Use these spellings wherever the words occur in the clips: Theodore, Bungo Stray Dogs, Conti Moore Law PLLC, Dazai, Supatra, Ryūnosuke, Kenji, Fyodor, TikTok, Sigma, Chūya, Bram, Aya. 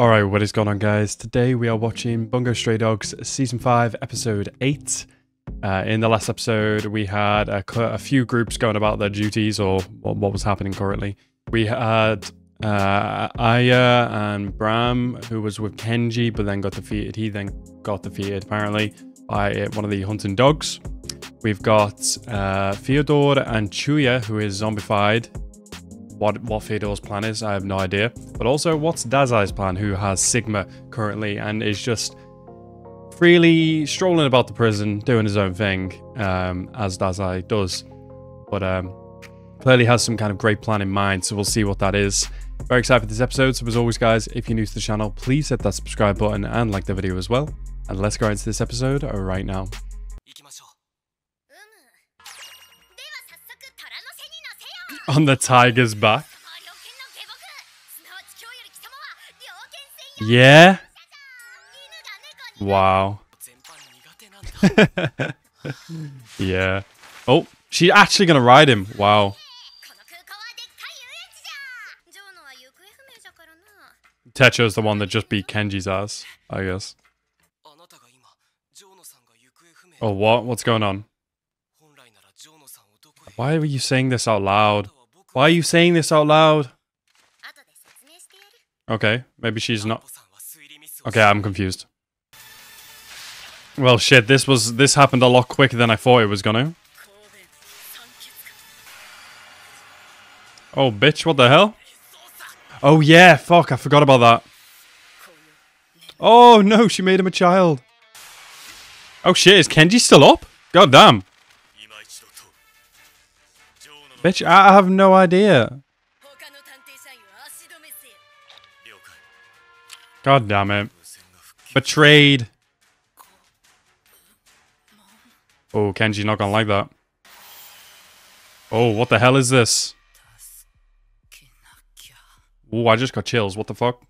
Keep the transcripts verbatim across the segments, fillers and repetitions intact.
Alright, what is going on, guys? Today we are watching Bungo Stray Dogs Season five, Episode eight. Uh, in the last episode, we had a, a few groups going about their duties or what, what was happening currently. We had uh, Aya and Bram, who was with Kenji, but then got defeated. He then got defeated, apparently, by one of the hunting dogs. We've got uh, Fyodor and Chūya, who is zombified. What, what Theodore's plan is, I have no idea. But also, what's Dazai's plan, who has Sigma currently and is just freely strolling about the prison, doing his own thing, um, as Dazai does. But um, clearly has some kind of great plan in mind, so we'll see what that is. Very excited for this episode. So as always, guys, if you're new to the channel, please hit that subscribe button and like the video as well. And let's go into this episode right now. On the tiger's back. Yeah. Wow. Yeah. Oh, she's actually gonna ride him. Wow. Techo's the one that just beat Kenji's ass, I guess. Oh, what? What's going on? Why were you saying this out loud? Why are you saying this out loud? Okay, maybe she's not. Okay, I'm confused. Well, shit, this was this happened a lot quicker than I thought it was gonna. Oh, bitch, what the hell? Oh, yeah, fuck, I forgot about that. Oh, no, she made him a child. Oh, shit, is Kenji still up? God damn. Bitch, I have no idea. God damn it. Betrayed. Oh, Kenji not gonna like that. Oh, what the hell is this? Oh, I just got chills. What the fuck?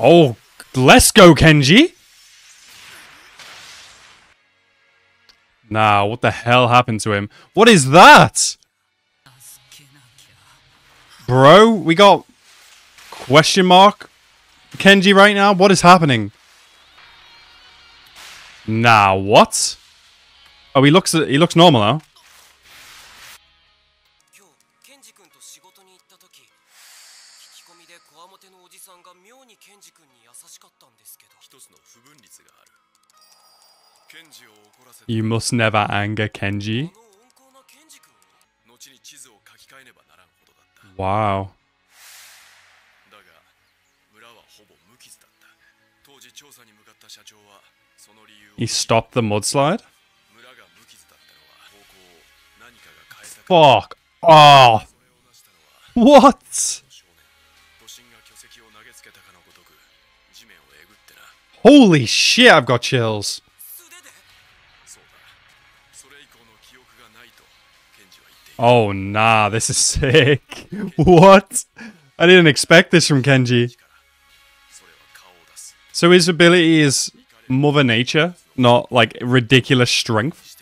Oh, let's go, Kenji! Nah, what the hell happened to him? What is that? Bro, we got question mark Kenji right now. What is happening? Nah, what? Oh, he looks he looks normal now. You must never anger Kenji. Wow. He stopped the mudslide? Fuck. Oh. What? Holy shit, I've got chills. Oh, nah, this is sick. What? I didn't expect this from Kenji. So his ability is Mother Nature, not, like, ridiculous strength.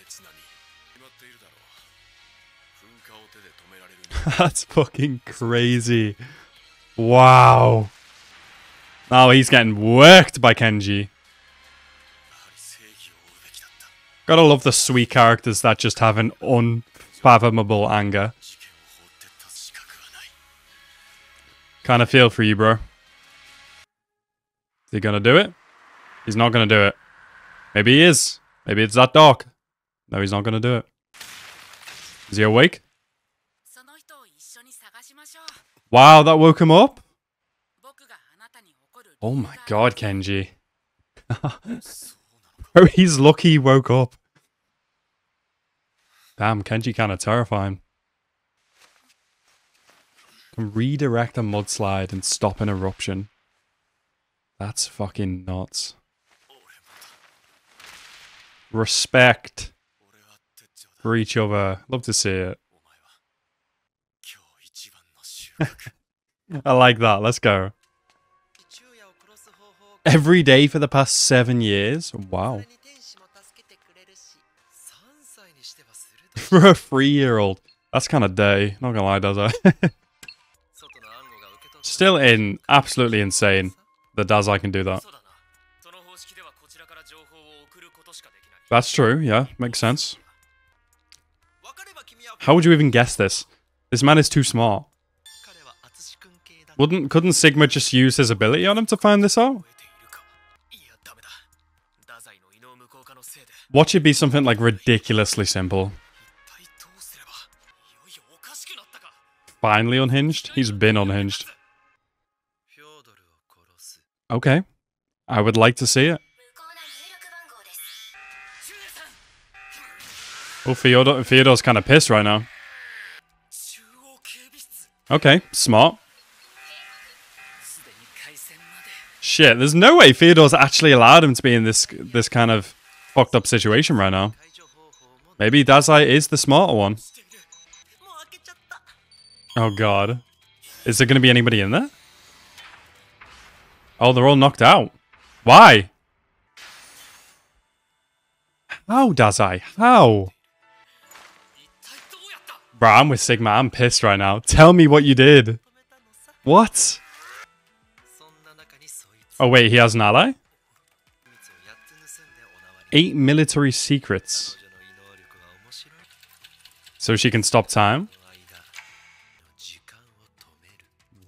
That's fucking crazy. Wow. Oh, he's getting worked by Kenji. Gotta love the sweet characters that just have an un... fathomable anger. Kind of feel for you, bro. Is he gonna do it? He's not gonna do it. Maybe he is. Maybe it's that dark. No, he's not gonna do it. Is he awake? Wow, that woke him up? Oh my god, Kenji. Oh, he's lucky he woke up. Damn, Kenji kind of terrifying. Can redirect a mudslide and stop an eruption. That's fucking nuts. Respect for each other. Love to see it. I like that. Let's go. Every day for the past seven years. Wow. For a three-year-old. That's kind of day. Not gonna lie, does I? Still in absolutely insane that Dazai can do that. That's true, yeah, makes sense. How would you even guess this? This man is too smart. Wouldn't couldn't Sigma just use his ability on him to find this out? Watch it be something like ridiculously simple. Finally unhinged? He's been unhinged. Okay. I would like to see it. Oh, Fyodor, Fyodor's kind of pissed right now. Okay, smart. Shit, there's no way Fyodor's actually allowed him to be in this this kind of fucked up situation right now. Maybe Dazai is the smarter one. Oh god. Is there going to be anybody in there? Oh, they're all knocked out. Why? How, Dazai? How? Bro, I'm with Sigma. I'm pissed right now. Tell me what you did. What? Oh wait, he has an ally? Eight military secrets. So she can stop time?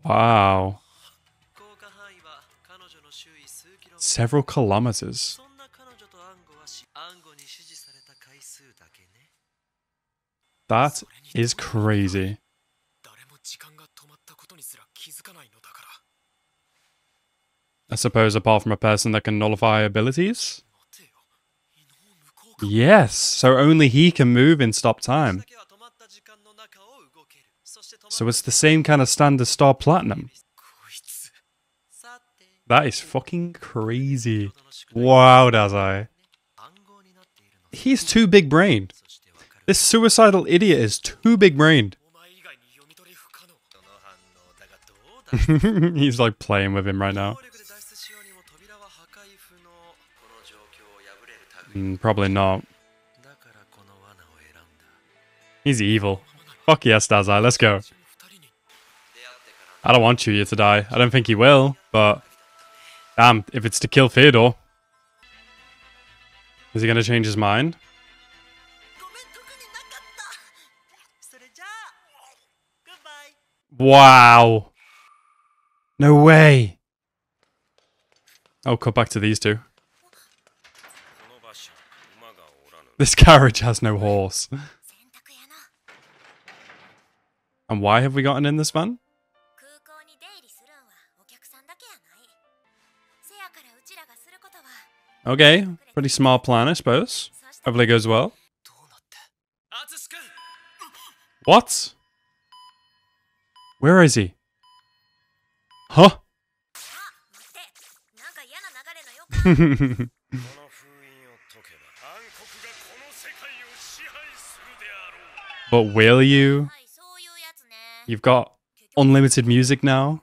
Wow. Several kilometers. That is crazy. I suppose apart from a person that can nullify abilities? Yes, so only he can move and stop time. So it's the same kind of standard Star Platinum. That is fucking crazy. Wow, Dazai. He's too big-brained. This suicidal idiot is too big-brained. He's like playing with him right now. Mm, probably not. He's evil. Fuck yes, Dazai, let's go. I don't want Chūya to die. I don't think he will, but... Damn, if it's to kill Theodore... Is he going to change his mind? Wow. No way. Oh, cut back to these two. This carriage has no horse. And why have we gotten in this van? Okay, pretty smart plan, I suppose. Hopefully it goes well. What? Where is he? Huh? But will you? You've got unlimited music now.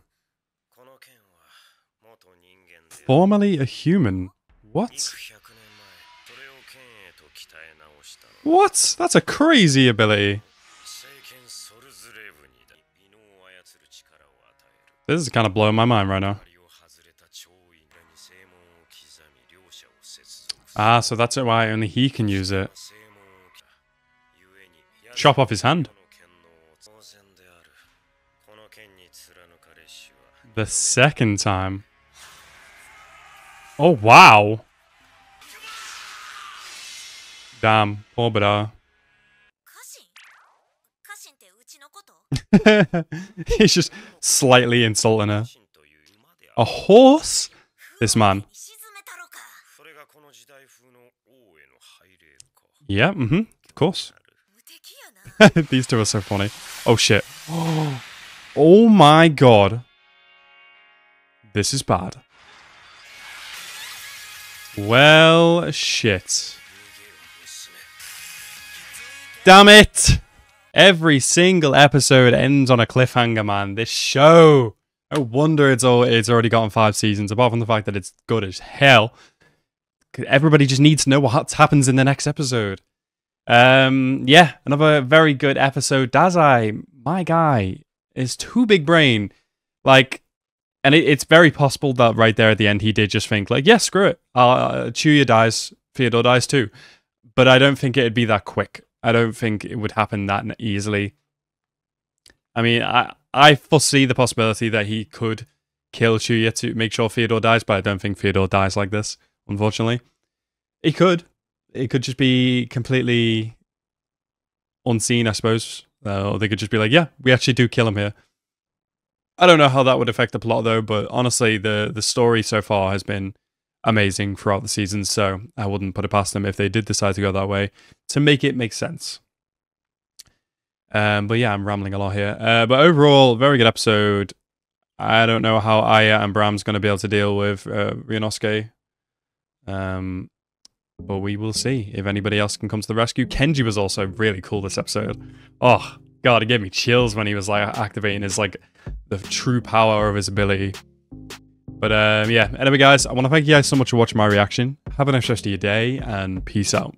Formerly a human. What? What? That's a crazy ability. This is kind of blowing my mind right now. Ah, so that's why only he can use it. Chop off his hand. The second time. Oh, wow. Damn, poor Bram. He's just slightly insulting her. A horse? This man. Yeah, mm-hmm, of course. These two are so funny. Oh, shit. Oh, oh my god. This is bad. Well, shit. Damn it! Every single episode ends on a cliffhanger, man. This show. No wonder it's all it's already gotten five seasons, apart from the fact that it's good as hell. Everybody just needs to know what happens in the next episode. Um, yeah, another very good episode. Dazai, my guy, is too big brain. Like, And it, it's very possible that right there at the end, he did just think like, yeah, screw it. Uh, Chūya dies, Fyodor dies too. But I don't think it'd be that quick. I don't think it would happen that easily. I mean, I, I foresee the possibility that he could kill Chūya to make sure Fyodor dies, but I don't think Fyodor dies like this, unfortunately. He could. It could just be completely unseen, I suppose. Uh, or they could just be like, yeah, we actually do kill him here. I don't know how that would affect the plot, though, but honestly, the, the story so far has been amazing throughout the season, so I wouldn't put it past them if they did decide to go that way to make it make sense. Um, but yeah, I'm rambling a lot here. Uh, but overall, very good episode. I don't know how Aya and Bram's going to be able to deal with uh, Ryūnosuke. Um, but we will see if anybody else can come to the rescue. Kenji was also really cool this episode. Oh, God, it gave me chills when he was like activating his like the true power of his ability. But um, yeah, anyway, guys, I want to thank you guys so much for watching my reaction. Have a nice rest of your day, and peace out.